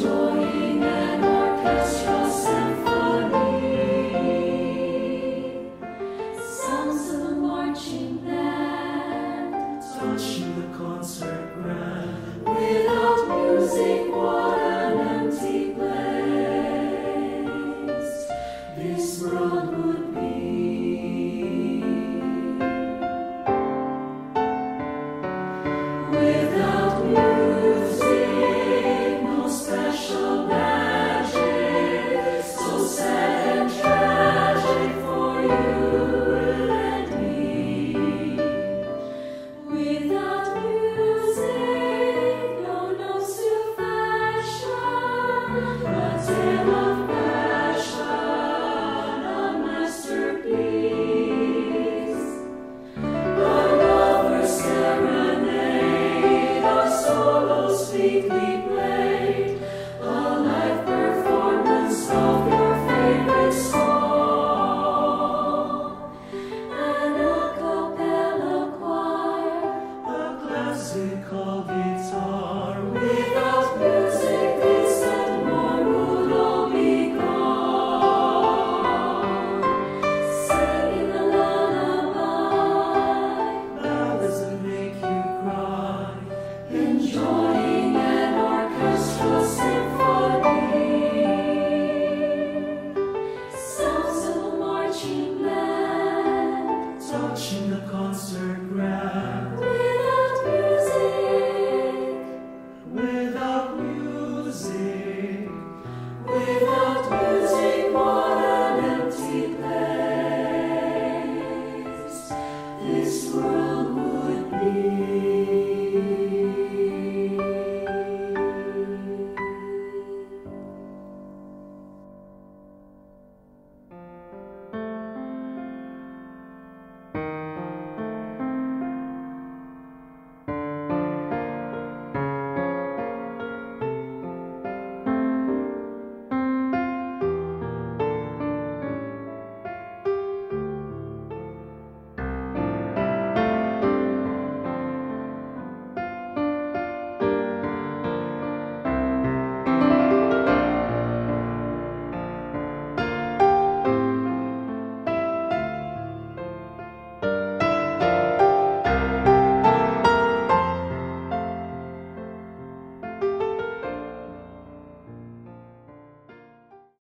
Joy.